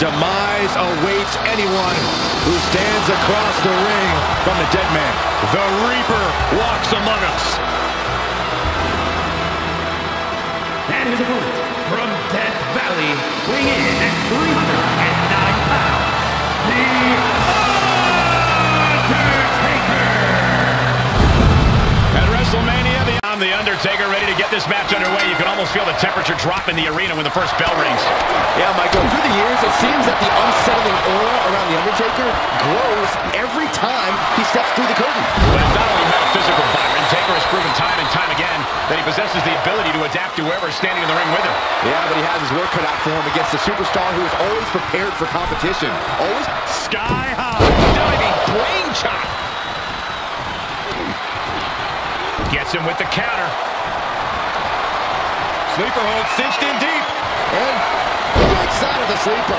demise awaits anyone who stands across the ring from the dead man. The Reaper walks among us. And his opponent from Death Valley, weighing in at 309 pounds, The Undertaker. At WrestleMania, The Undertaker ready to get this match underway. You can almost feel the temperature drop in the arena when the first bell rings. Yeah, Michael, through the years, it seems that the unsettling aura around The Undertaker grows every time he steps through the curtain. But it's not only metaphysical, Byron. Taker has proven time and time again that he possesses the ability to adapt to whoever is standing in the ring with him. Yeah, but he has his work cut out for him against a superstar who is always prepared for competition. Always sky high. Diving brain chop. Gets him with the counter. Sleeper hold, cinched in deep. And right side of the sleeper.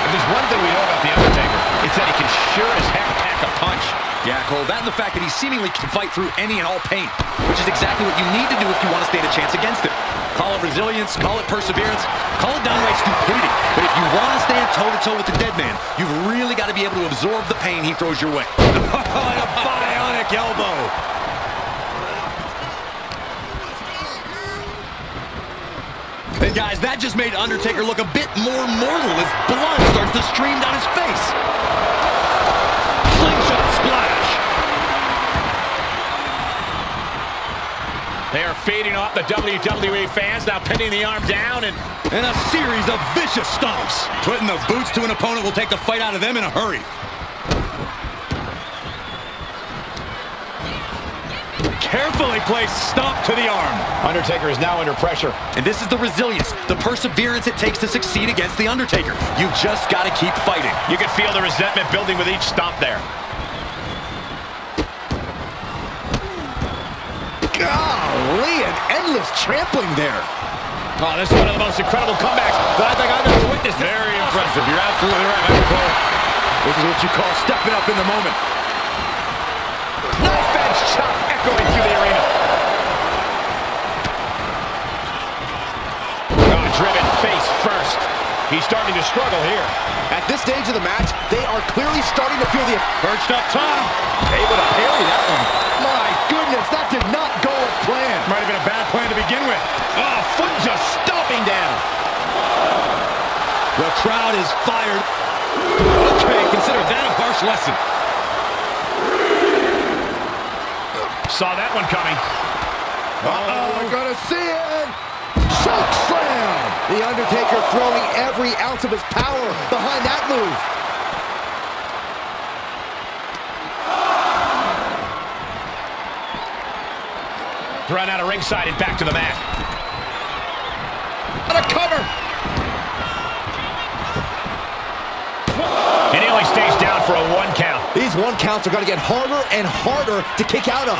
If there's one thing we know about The Undertaker, it's that he can sure as heck pack a punch. Yeah, Cole, that and the fact that he seemingly can fight through any and all pain, which is exactly what you need to do if you want to stand a chance against him. Call it resilience, call it perseverance, call it downright stupidity. But if you want to stand toe-to-toe with the dead man, you've really got to be able to absorb the pain he throws your way. Oh, and a bionic elbow. And guys, that just made Undertaker look a bit more mortal as blood starts to stream down his face. Slingshot splash. They are fading off the WWE fans, now pinning the arm down and a series of vicious stomps. Putting the boots to an opponent will take the fight out of them in a hurry. Carefully placed stomp to the arm. Undertaker is now under pressure. And this is the resilience, the perseverance it takes to succeed against The Undertaker. You've just got to keep fighting. You can feel the resentment building with each stomp there. Golly, an endless trampling there. Oh, this is one of the most incredible comebacks that I think I've ever witnessed. Very impressive. You're absolutely right, Michael Cole. This is what you call stepping up in the moment. Knife edge chop echoing through the arena. Oh, driven face first. He's starting to struggle here. At this stage of the match, they are clearly starting to feel the... Perched up top. Able to parry that one. My goodness, that did not... plan. Might have been a bad plan to begin with. Oh, foot just stomping down. The crowd is fired. Okay, consider that a harsh lesson. Saw that one coming. Uh-oh, we're gonna see it. Choke slam. The Undertaker throwing every ounce of his power behind that move. Run out of ringside and back to the mat. What a cover! And he only stays down for a one count. These one counts are going to get harder and harder to kick out of.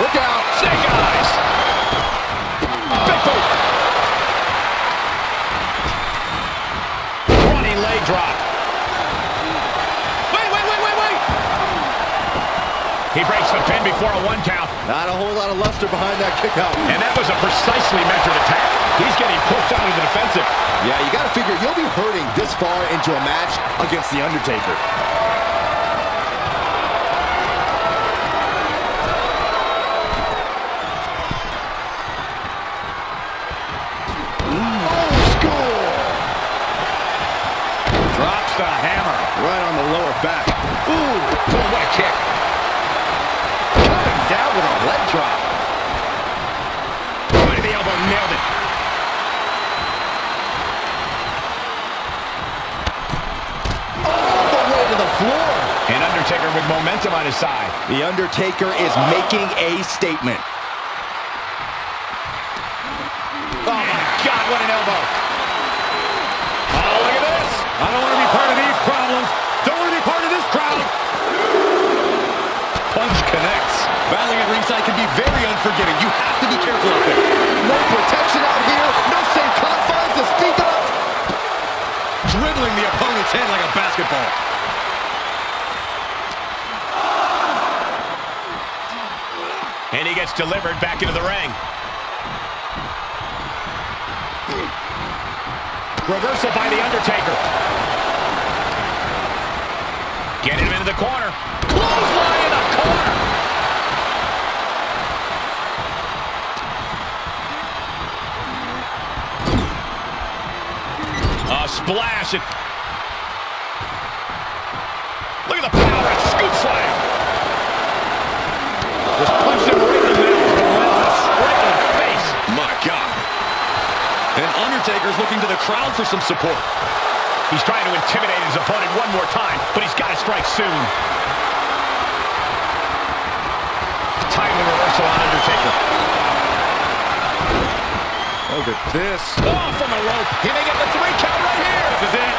Look out! Snake eyes! Big boot! Leg drop. Wait! He breaks the pin before a one count. Not a whole lot of luster behind that kick out. And that was a precisely measured attack. He's getting pushed out of the defensive. Yeah, you got to figure you'll be hurting this far into a match against The Undertaker. A hammer right on the lower back. Ooh, what a kick. Coming down with a leg drop. Right to the elbow, nailed it. All the way to the floor. And Undertaker with momentum on his side. The Undertaker is making a statement. Oh my God, what an elbow. I don't want to be part of these problems. Don't want to be part of this crowd. Punch connects. Battling at ringside can be very unforgiving. You have to be careful out there. No protection out here. No safe confines to speak of. Dribbling the opponent's head like a basketball. And he gets delivered back into the ring. Reversal by The Undertaker. Getting him into the corner. Clothesline in the corner. A splash. Look at the power and scoop slam. Just punched him right in the middle. Straight in the face. My God. And Undertaker's looking to the crowd for some support. He's trying to intimidate his opponent one more time, but he's got to strike soon. Timely reversal on Undertaker. Look at this. Oh, from a rope. He may get the 3 count right here. This is it.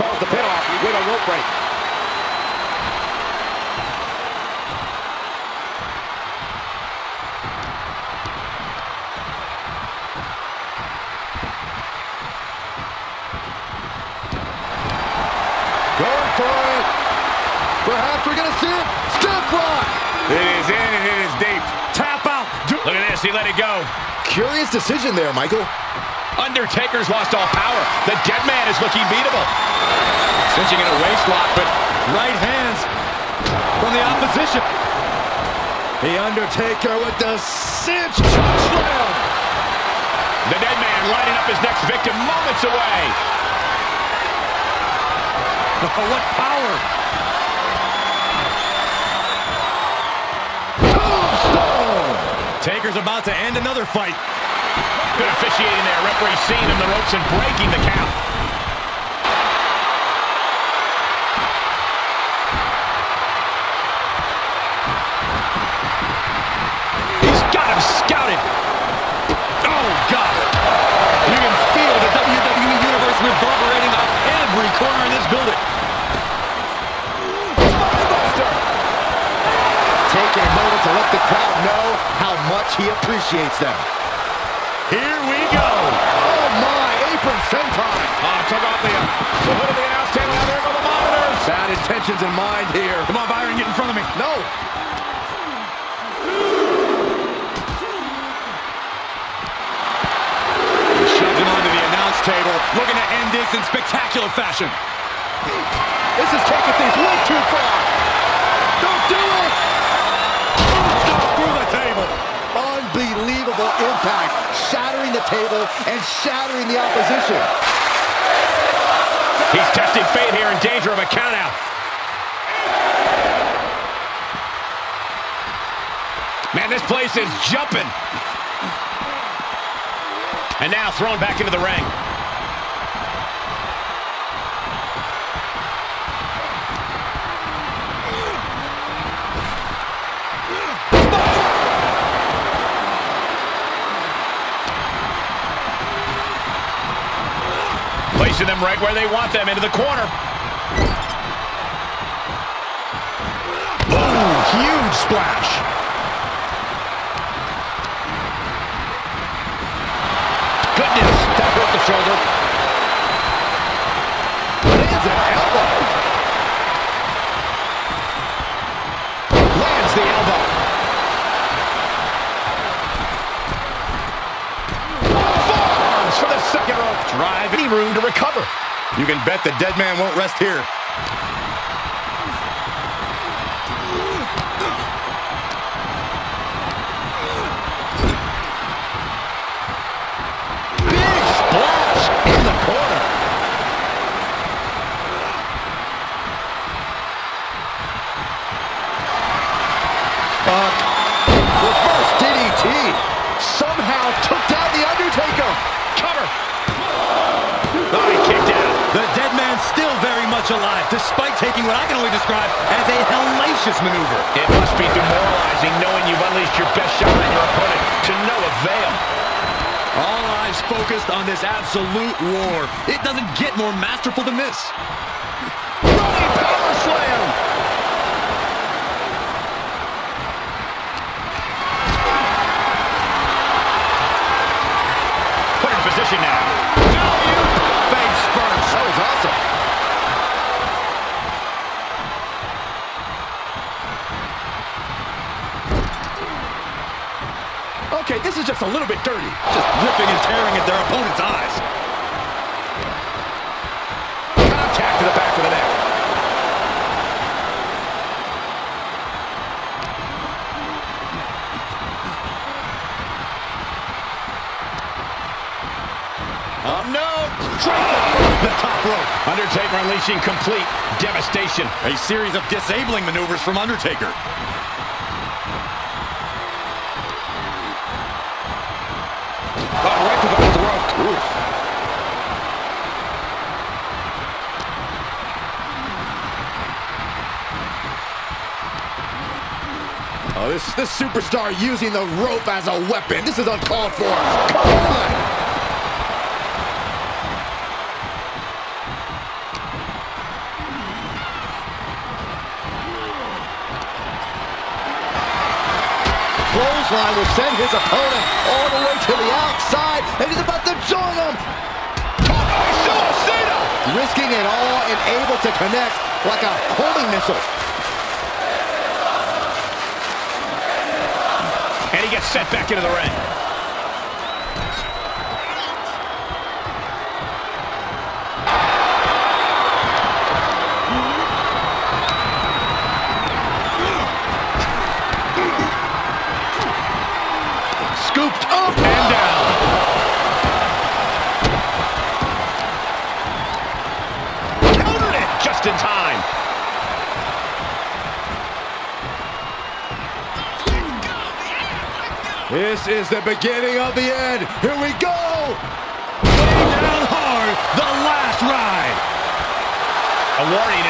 Calls the pin off with a rope break. Going for it. Perhaps we're going to see it. Stiff lock. It is in and it is deep. Tap out. Look at this. He let it go. Curious decision there, Michael. Undertaker's lost all power. The dead man is looking beatable. Cinching in a waist lock, but right hands from the opposition. The Undertaker with the cinch slam. The dead man lining up his next victim moments away. Oh, what power! Tombstone! Taker's about to end another fight. Good officiating there. Referee seeing him the ropes and breaking the count. He's got him scouted. Oh, God. You can feel the WWE Universe reverberating on every corner in this building. Taking a moment to let the crowd know how much he appreciates them. Here we go. Oh, my. Apron senton. Took off the hood of the announce table. Now there go the monitors. Bad intentions in mind here. Come on, Byron. Get in front of me. No. He shoves him onto the announce table. Looking to end this in spectacular fashion. This is taking things way too far. Don't do it. Unbelievable impact, shattering the table and shattering the opposition. He's testing fate here, in danger of a countout. Man, this place is jumping. And now thrown back into the ring. Placing them right where they want them, into the corner. Boom! Huge splash. Goodness, that broke the shoulder. Lands an elbow. Lands the elbow. Forearms for the second rope. Drive any room to recover. You can bet the dead man won't rest here. Big splash in the corner. Reverse DDT somehow took down The Undertaker. Cover. Oh, he kicked out. The dead man's still very much alive, despite taking what I can only describe as a hellacious maneuver. It must be demoralizing knowing you've unleashed your best shot on your opponent to no avail. All eyes focused on this absolute war. It doesn't get more masterful than this. Running power slam! Put in position now. Okay, this is just a little bit dirty. Just ripping and tearing at their opponent's eyes. Contact to the back of the neck. Oh, no! Straight across the top rope. Undertaker unleashing complete devastation. A series of disabling maneuvers from Undertaker. Oh, right to the throat. Oof. Oh, this superstar using the rope as a weapon. This is uncalled for. Come on! Clothesline will send his opponent all the way to the outside, and he's about to join him. Risking it all and able to connect like a homing missile. And he gets sent back into the ring. Scooped up and down. Countered it just in time. This is the beginning of the end. Here we go. Way down hard. The last ride. A warning.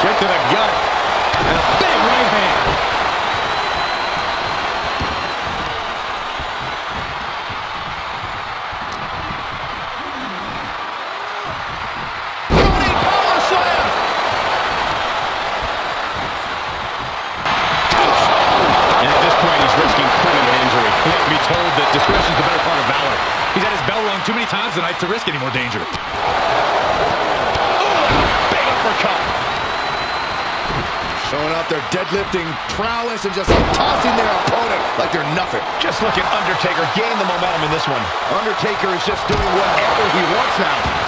Kick to the gut. And a big right hand. Running power slam. And at this point, he's risking permanent injury. He has to be told that discretion is the better part of valor. He's had his bell rung too many times tonight to risk any more danger. Oh, big uppercut. Showing off their deadlifting prowess and just tossing their opponent like they're nothing. Just look at Undertaker gaining the momentum in this one. Undertaker is just doing whatever he wants now.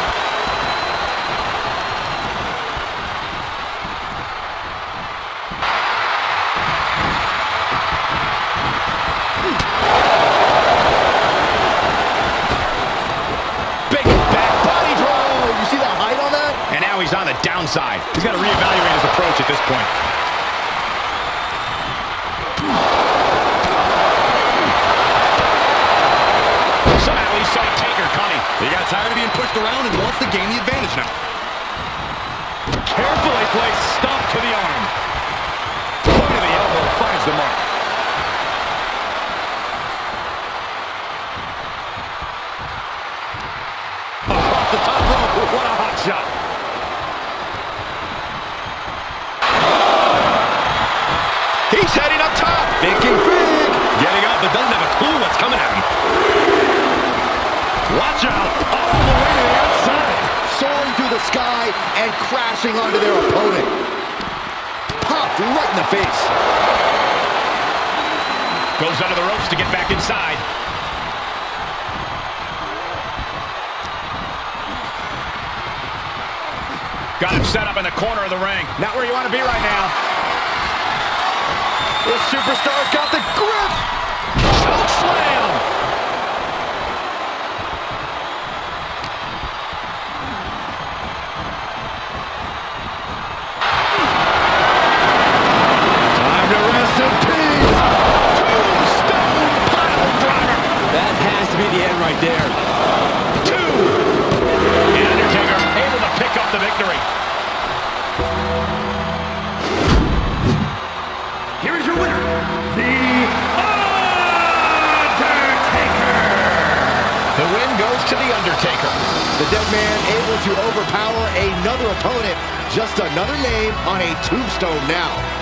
Big back body throw. You see the height on that? And now he's on the downside. He's got to reevaluate his approach at this point. He got tired of being pushed around and wants to gain the advantage now. Carefully placed stomp to the arm. Point of the elbow finds the mark. Off the top rope. What a hot shot. He's heading up top. Thinking big. Getting up, but doesn't have a clue what's coming at him. Watch out! All the way to the outside! Soaring through the sky and crashing onto their opponent. Popped right in the face. Goes under the ropes to get back inside. Got him set up in the corner of the ring. Not where you want to be right now. This superstar's got the grip! Choke slam! To The Undertaker. The dead man able to overpower another opponent. Just another name on a tombstone now.